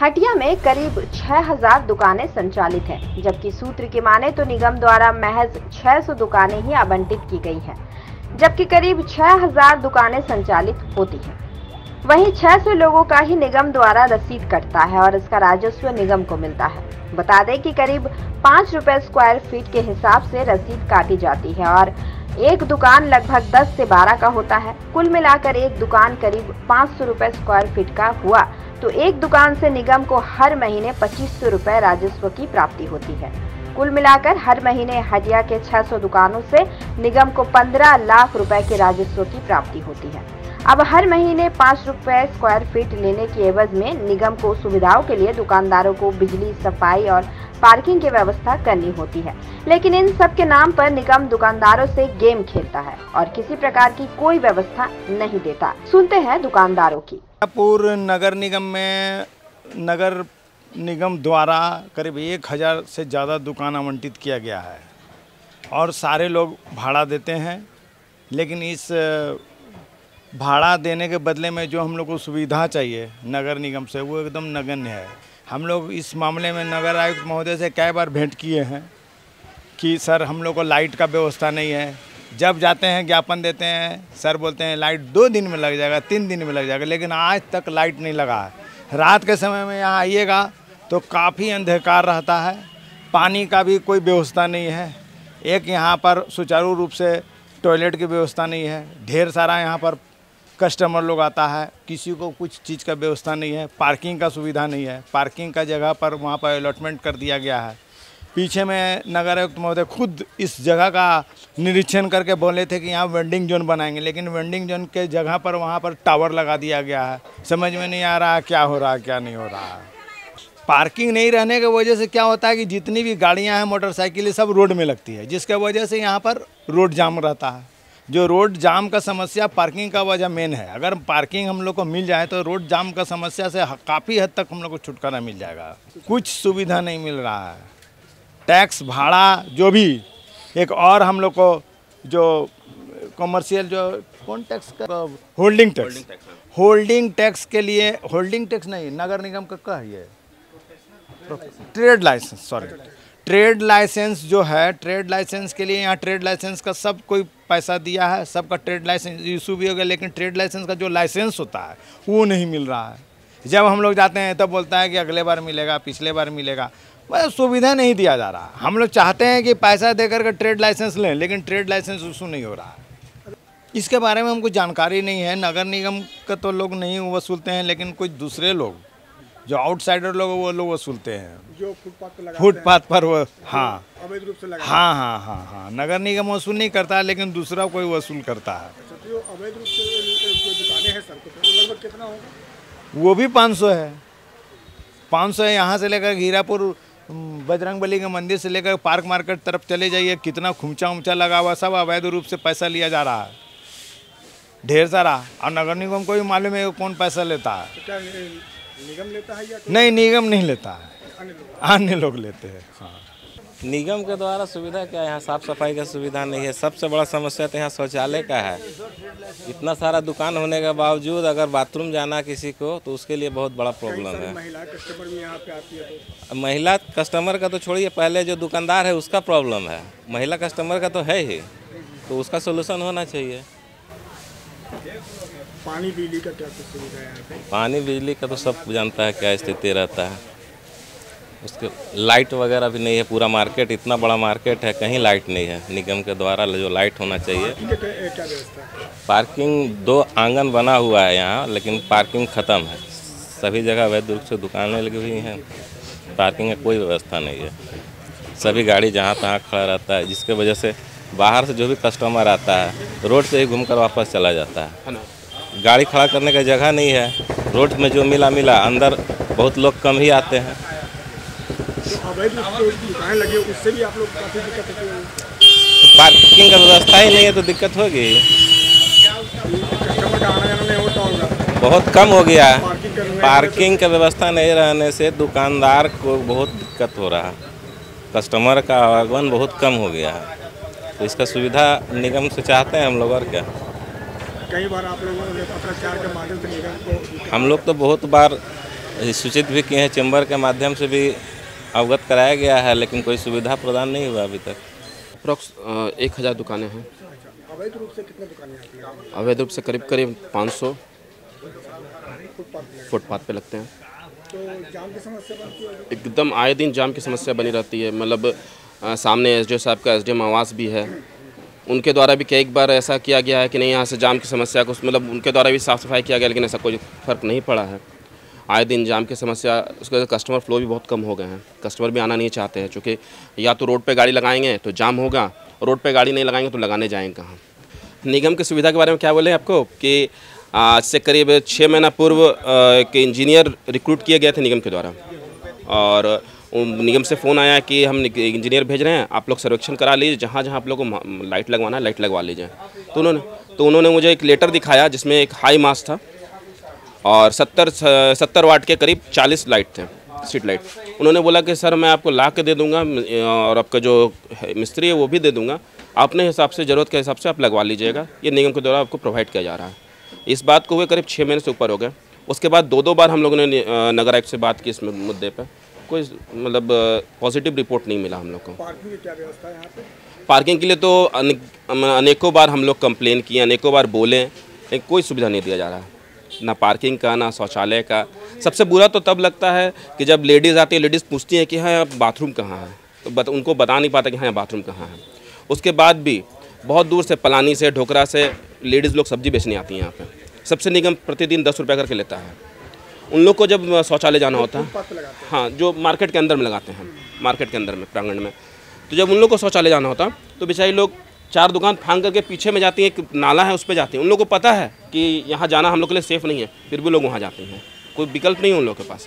हटिया में करीब 6000 दुकानें संचालित हैं, जबकि सूत्र की माने तो निगम द्वारा महज 600 दुकानें ही आवंटित की गई हैं, जबकि करीब 6000 दुकानें संचालित होती हैं। वहीं 600 लोगों का ही निगम द्वारा रसीद कटता है और इसका राजस्व निगम को मिलता है। बता दें कि करीब 5 रुपए स्क्वायर फीट के हिसाब से रसीद काटी जाती है और एक दुकान लगभग 10 से 12 का होता है। कुल मिलाकर एक दुकान करीब 500 रुपए स्क्वायर फीट का हुआ तो एक दुकान से निगम को हर महीने 2500 रुपए राजस्व की प्राप्ति होती है। कुल मिलाकर हर महीने हटिया के 600 दुकानों से निगम को 15 लाख रुपए के राजस्व की प्राप्ति होती है। अब हर महीने 5 रुपए स्क्वायर फीट लेने की एवज में निगम को सुविधाओं के लिए दुकानदारों को बिजली, सफाई और पार्किंग की व्यवस्था करनी होती है, लेकिन इन सब के नाम पर निगम दुकानदारों से गेम खेलता है और किसी प्रकार की कोई व्यवस्था नहीं देता। सुनते हैं दुकानदारों की। पूर्व नगर निगम में नगर निगम द्वारा करीब 1000 से ज़्यादा दुकान आवंटित किया गया है और सारे लोग भाड़ा देते हैं, लेकिन इस भाड़ा देने के बदले में जो हम लोग को सुविधा चाहिए नगर निगम से वो एकदम नगण्य है। हम लोग इस मामले में नगर आयुक्त महोदय से कई बार भेंट किए हैं कि सर हम लोग को लाइट का व्यवस्था नहीं है। जब जाते हैं ज्ञापन देते हैं, सर बोलते हैं लाइट 2 दिन में लग जाएगा, 3 दिन में लग जाएगा, लेकिन आज तक लाइट नहीं लगा है। रात के समय में यहाँ आइएगा तो काफ़ी अंधकार रहता है, पानी का भी कोई व्यवस्था नहीं है, एक यहाँ पर सुचारू रूप से टॉयलेट की व्यवस्था नहीं है, ढेर सारा यहाँ पर कस्टमर लोग आता है, किसी को कुछ चीज़ का व्यवस्था नहीं है, पार्किंग का सुविधा नहीं है, पार्किंग का जगह पर वहाँ पर अलॉटमेंट कर दिया गया है। पीछे में नगर आयुक्त महोदय खुद इस जगह का निरीक्षण करके बोले थे कि यहाँ वेंडिंग जोन बनाएंगे, लेकिन वेंडिंग जोन के जगह पर वहाँ पर टावर लगा दिया गया है। समझ में नहीं आ रहा क्या हो रहा है क्या नहीं हो रहा है। पार्किंग नहीं रहने की वजह से क्या होता है कि जितनी भी गाड़ियाँ हैं, मोटरसाइकिलें सब रोड में लगती है, जिसके वजह से यहाँ पर रोड जाम रहता है। जो रोड जाम का समस्या पार्किंग का वजह मेन है। अगर पार्किंग हम लोग को मिल जाए तो रोड जाम का समस्या से काफ़ी हद तक हम लोग को छुटकारा मिल जाएगा। कुछ सुविधा नहीं मिल रहा है, टैक्स भाड़ा जो भी एक और हम लोग को जो कॉमर्शियल जो कौन टैक्स का होल्डिंग टैक्स के लिए, होल्डिंग टैक्स नहीं नगर निगम का क्या है, ट्रेड लाइसेंस जो है, ट्रेड लाइसेंस के लिए यहाँ ट्रेड लाइसेंस का सब कोई पैसा दिया है, सबका ट्रेड लाइसेंस इशू भी हो गया, लेकिन ट्रेड लाइसेंस का जो लाइसेंस होता है वो नहीं मिल रहा है। जब हम लोग जाते हैं तब तो बोलता है कि अगले बार मिलेगा, पिछले बार मिलेगा, बस सुविधा नहीं दिया जा रहा। हम लोग चाहते हैं कि पैसा देकर के ट्रेड लाइसेंस लें, लेकिन ट्रेड लाइसेंस इशू नहीं हो रहा है। इसके बारे में हमको जानकारी नहीं है। नगर निगम का तो लोग नहीं वसूलते हैं, लेकिन कुछ दूसरे लोग जो आउटसाइडर लोग वो लोग वसूलते हैं, जो फुटपाथ पर वो अवैध रूप से लगा। हाँ, नगर निगम वसूल नहीं करता है, लेकिन दूसरा कोई वसूल करता है। जो अवैध रूप से दुकानें हैं सर, तो लगभग कितना होगा? वो भी 500 है, 500 है। यहाँ से लेकर हीरापुर बजरंगबली के मंदिर से लेकर पार्क मार्केट तरफ चले जाइए, कितना खुमचा उमचा लगा हुआ, सब अवैध रूप से पैसा लिया जा रहा है, ढेर सारा। और नगर निगम को भी मालूम है कौन पैसा लेता है। निगम लेता है या नहीं? निगम नहीं लेता है, अन्य लोग लेते हैं। हाँ, निगम के द्वारा सुविधा क्या है? यहाँ साफ सफाई का सुविधा नहीं है। सबसे बड़ा समस्या तो यहाँ शौचालय का है। इतना सारा दुकान होने के बावजूद अगर बाथरूम जाना किसी को तो उसके लिए बहुत बड़ा प्रॉब्लम है। महिला कस्टमर भी यहाँ पे आती है तो महिला कस्टमर का तो छोड़िए, पहले जो दुकानदार है उसका प्रॉब्लम है, महिला कस्टमर का तो है ही, तो उसका सोल्यूशन होना चाहिए। पानी बिजली का क्या सुविधा है यहाँ पे? पानी बिजली का तो सब जानता है क्या स्थिति रहता है, उसके लाइट वगैरह भी नहीं है। पूरा मार्केट, इतना बड़ा मार्केट है, कहीं लाइट नहीं है। निगम के द्वारा जो लाइट होना चाहिए। क्या व्यवस्था? पार्किंग 2 आंगन बना हुआ है यहाँ, लेकिन पार्किंग ख़त्म है। सभी जगह अवैध रूप से दुकानें लगी हुई हैं, पार्किंग का कोई व्यवस्था नहीं है। सभी गाड़ी जहाँ तहाँ खड़ा रहता है, जिसके वजह से बाहर से जो भी कस्टमर आता है रोड से ही घूमकर वापस चला जाता है। गाड़ी खड़ा करने का जगह नहीं है, रोड में जो मिला, अंदर बहुत लोग कम ही आते हैं। उससे भी आप लोग काफ़ी दिक्कत होती है। पार्किंग का व्यवस्था ही नहीं है तो दिक्कत होगी, कस्टमर का आना जाना नहीं होता, बहुत कम हो गया है। पार्किंग का व्यवस्था नहीं रहने से दुकानदार को बहुत दिक्कत हो रहा है, कस्टमर का आवागमन बहुत कम हो गया है। इसका सुविधा निगम से चाहते हैं हम लोग, और क्या। कई बार आप लोगों ने पत्राचार के माध्यम से निगम को, हम लोग तो बहुत बार सूचित भी किए हैं, चैम्बर के माध्यम से भी अवगत कराया गया है, लेकिन कोई सुविधा प्रदान नहीं हुआ अभी तक। अप्रोक्स 1000 दुकानें हैं। अवैध रूप से कितने दुकानें हैं? अवैध रूप से करीब 500 फुटपाथ पे लगते हैं। तो जाम की समस्या बनती है? एकदम आए दिन जाम की समस्या बनी रहती है। मतलब सामने एसडीओ साहब का एसडीएम आवास भी है, उनके द्वारा भी कई बार ऐसा किया गया है कि नहीं यहाँ से जाम की समस्या को, मतलब उनके द्वारा भी साफ़ सफाई किया गया, लेकिन ऐसा कोई फर्क नहीं पड़ा है। आए दिन जाम की समस्या, उसके वजह से कस्टमर फ्लो भी बहुत कम हो गए हैं। कस्टमर भी आना नहीं चाहते हैं, चूँकि या तो रोड पे गाड़ी लगाएंगे तो जाम होगा, रोड पे गाड़ी नहीं लगाएंगे तो लगाने जाएंगे कहाँ। निगम की सुविधा के बारे में क्या बोलें आपको कि आज से करीब 6 महीना पूर्व के इंजीनियर रिक्रूट किए गए थे निगम के द्वारा, और निगम से फ़ोन आया कि हम इंजीनियर भेज रहे हैं, आप लोग सर्वेक्षण करा लीजिए, जहाँ जहाँ आप लोग को लाइट लगवाना है लाइट लगवा लीजिए। तो उन्होंने मुझे एक लेटर दिखाया जिसमें एक हाई मास्ट था और 70 वाट के करीब 40 लाइट थे, स्ट्रीट लाइट। उन्होंने बोला कि सर मैं आपको ला के दे दूँगा और आपका जो मिस्त्री है वो भी दे दूँगा, अपने हिसाब से, ज़रूरत के हिसाब से आप लगवा लीजिएगा, ये निगम के द्वारा आपको प्रोवाइड किया जा रहा है। इस बात को हुए करीब 6 महीने से ऊपर हो गए। उसके बाद 2-2 बार हम लोगों ने नगर आयुक्त से बात की इस मुद्दे पर, कोई मतलब पॉजिटिव रिपोर्ट नहीं मिला हम लोग को। पार्किंग की क्या व्यवस्था है यहाँ पे? पार्किंग के लिए तो अनेकों बार हम लोग कंप्लेन किए, अनेकों बार बोले, लेकिन कोई सुविधा नहीं दिया जा रहा है, ना पार्किंग का ना शौचालय का। सबसे बुरा तो तब लगता है कि जब लेडीज़ आती है, लेडीज़ पूछती हैं कि हाँ बाथरूम कहाँ है, तो उनको बता नहीं पाता कि हाँ बाथरूम कहाँ है। उसके बाद भी बहुत दूर से, पलानी से, ढोकरा से लेडीज़ लोग सब्जी बेचने आती हैं यहाँ पर। सबसे निगम प्रतिदिन 10 रुपये करके लेता है। उन लोग को जब शौचालय जाना होता है, हाँ जो मार्केट के अंदर में लगाते हैं, मार्केट के अंदर में प्रांगण में, तो जब उन लोग को शौचालय जाना होता तो बेचारे लोग 4 दुकान फाँग करके पीछे में जाती हैं, एक नाला है उस पर जाती हैं। उन लोग को पता है कि यहाँ जाना हम लोग के लिए सेफ़ नहीं है, फिर भी लोग वहाँ जाते हैं, कोई विकल्प नहीं है उन लोग के पास।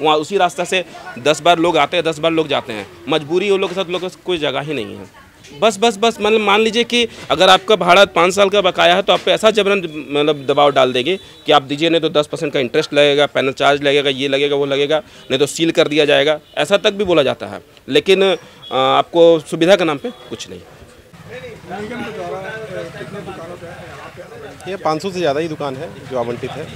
वहाँ उसी रास्ता से 10 बार लोग आते हैं, 10 बार लोग जाते हैं, मजबूरी उन लोग के साथ, लोग कोई जगह ही नहीं है। बस मतलब मान लीजिए कि अगर आपका भाड़ा 5 साल का बकाया है तो आप पे ऐसा जबरन मतलब दबाव डाल देंगे कि आप दीजिए, नहीं तो 10% का इंटरेस्ट लगेगा, पैनल चार्ज लगेगा, ये लगेगा वो लगेगा, नहीं तो सील कर दिया जाएगा, ऐसा तक भी बोला जाता है। लेकिन आपको सुविधा के नाम पे कुछ नहीं। ये 500 से ज़्यादा ही दुकान है जो आवंटित है।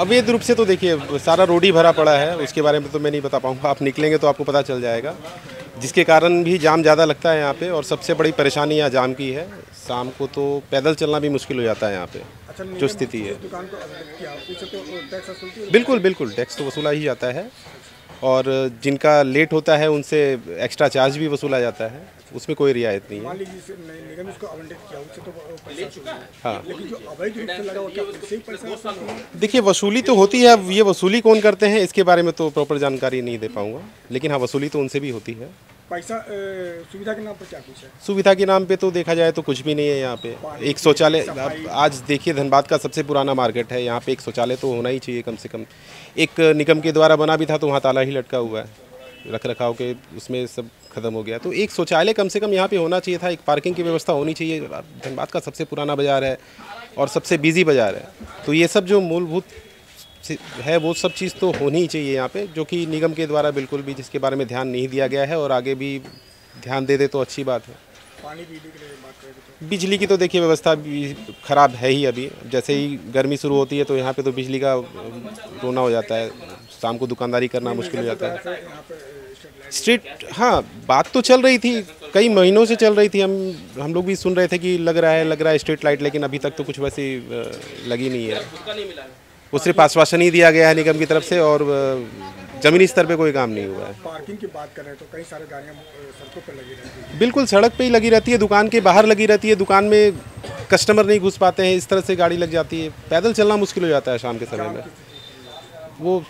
अवैध रूप से तो देखिए सारा रोड ही भरा पड़ा है, उसके बारे में तो मैं नहीं बता पाऊँगा, आप निकलेंगे तो आपको पता चल जाएगा, जिसके कारण भी जाम ज़्यादा लगता है यहाँ पे। और सबसे बड़ी परेशानी यहाँ जाम की है, शाम को तो पैदल चलना भी मुश्किल हो जाता है यहाँ पे। अच्छा, जो स्थिति है तो बिल्कुल टैक्स तो वसूला ही जाता है, और जिनका लेट होता है उनसे एक्स्ट्रा चार्ज भी वसूला जाता है, उसमें कोई रियायत नहीं है। हाँ देखिए वसूली तो होती है, अब ये वसूली कौन करते हैं इसके बारे में तो प्रॉपर जानकारी नहीं दे पाऊँगा, लेकिन हाँ वसूली तो उनसे भी होती है। पैसा सुविधा के नाम पर क्या कुछ है? सुविधा के नाम पे तो देखा जाए तो कुछ भी नहीं है यहाँ पे। एक शौचालय, आज देखिए धनबाद का सबसे पुराना मार्केट है, यहाँ पे एक शौचालय तो होना ही चाहिए कम से कम। एक निगम के द्वारा बना भी था तो वहाँ ताला ही लटका हुआ है, रख रखाव के उसमें सब खत्म हो गया, तो एक शौचालय कम से कम यहाँ पे होना चाहिए था। एक पार्किंग की व्यवस्था होनी चाहिए, धनबाद का सबसे पुराना बाज़ार है और सबसे बिजी बाज़ार है, तो ये सब जो मूलभूत है वो सब चीज़ तो होनी ही चाहिए यहाँ पे, जो कि निगम के द्वारा बिल्कुल भी, जिसके बारे में ध्यान नहीं दिया गया है, और आगे भी ध्यान दे दे तो अच्छी बात है। पानी बिजली के लिए बात करें, बिजली की तो देखिए व्यवस्था भी ख़राब है ही। अभी जैसे ही गर्मी शुरू होती है तो यहाँ पे तो बिजली का रोना हो जाता है, शाम को दुकानदारी करना मुश्किल हो जाता है। स्ट्रीट, हाँ बात तो चल रही थी, कई महीनों से चल रही थी, हम लोग भी सुन रहे थे कि लग रहा है स्ट्रीट लाइट, लेकिन अभी तक तो कुछ वैसी लगी नहीं है। वो सिर्फ आश्वासन ही दिया गया है निगम की तरफ से, और ज़मीनी स्तर पे कोई काम नहीं हुआ है। पार्किंग की बात कर रहे हैं तो कई सारी गाड़ियाँ सड़कों पर लगी रहती है, बिल्कुल सड़क पे ही लगी रहती है, दुकान के बाहर लगी रहती है, दुकान में कस्टमर नहीं घुस पाते हैं, इस तरह से गाड़ी लग जाती है, पैदल चलना मुश्किल हो जाता है शाम के समय में। वो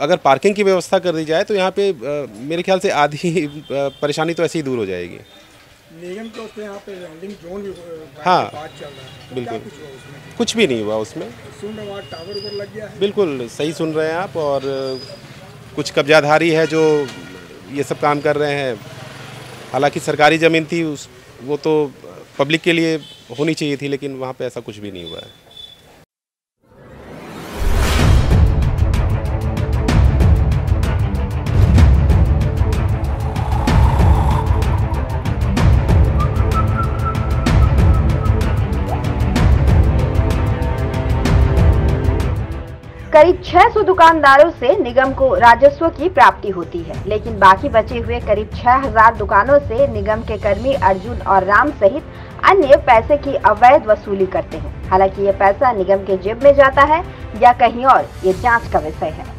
अगर पार्किंग की व्यवस्था कर दी जाए तो यहाँ पर मेरे ख्याल से आधी परेशानी तो ऐसे ही दूर हो जाएगी। निगम तो उसमें यहाँ पे लैंडिंग जोन भी, हाँ बिल्कुल कुछ भी नहीं हुआ उसमें, टावर पर लग गया है। बिल्कुल सही सुन रहे हैं आप, और कुछ कब्जाधारी है जो ये सब काम कर रहे हैं, हालांकि सरकारी ज़मीन थी वो तो पब्लिक के लिए होनी चाहिए थी, लेकिन वहाँ पे ऐसा कुछ भी नहीं हुआ है। करीब 600 दुकानदारों से निगम को राजस्व की प्राप्ति होती है, लेकिन बाकी बचे हुए करीब 6000 दुकानों से निगम के कर्मी अर्जुन और राम सहित अन्य पैसे की अवैध वसूली करते हैं। हालांकि ये पैसा निगम के जेब में जाता है या कहीं और, ये जांच का विषय है।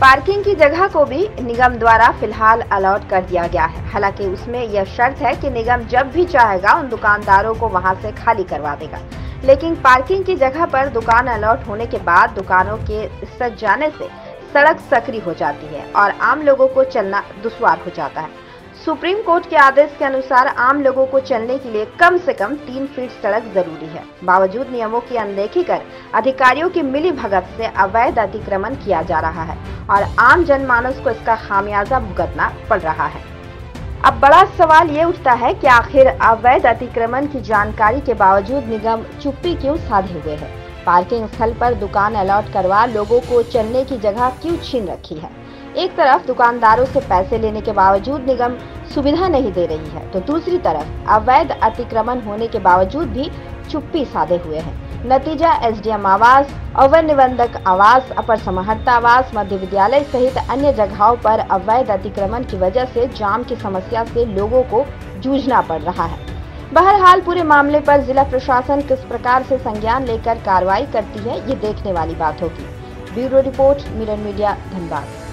पार्किंग की जगह को भी निगम द्वारा फिलहाल अलॉट कर दिया गया है। हालांकि उसमें यह शर्त है कि निगम जब भी चाहेगा उन दुकानदारों को वहां से खाली करवा देगा, लेकिन पार्किंग की जगह पर दुकान अलॉट होने के बाद दुकानों के सज जाने से सड़क संकरी हो जाती है और आम लोगों को चलना दुश्वार हो जाता है। सुप्रीम कोर्ट के आदेश के अनुसार आम लोगों को चलने के लिए कम से कम 3 फीट सड़क जरूरी है। बावजूद नियमों की अनदेखी कर अधिकारियों की मिली भगत से अवैध अतिक्रमण किया जा रहा है और आम जनमानस को इसका खामियाजा भुगतना पड़ रहा है। अब बड़ा सवाल ये उठता है कि आखिर अवैध अतिक्रमण की जानकारी के बावजूद निगम चुप्पी क्यों साधे हुए है। पार्किंग स्थल पर दुकान अलॉट करवा लोगों को चलने की जगह क्यों छीन रखी है। एक तरफ दुकानदारों से पैसे लेने के बावजूद निगम सुविधा नहीं दे रही है, तो दूसरी तरफ अवैध अतिक्रमण होने के बावजूद भी चुप्पी साधे हुए हैं। नतीजा एसडीएम आवास, अवर निबंधक आवास, अपर समाहर्ता आवास, मध्य विद्यालय सहित अन्य जगहों पर अवैध अतिक्रमण की वजह से जाम की समस्या से लोगों को जूझना पड़ रहा है। बहरहाल पूरे मामले पर जिला प्रशासन किस प्रकार से संज्ञान लेकर कार्रवाई करती है, ये देखने वाली बात होगी। Bureau report, mirror media, Dhanbad.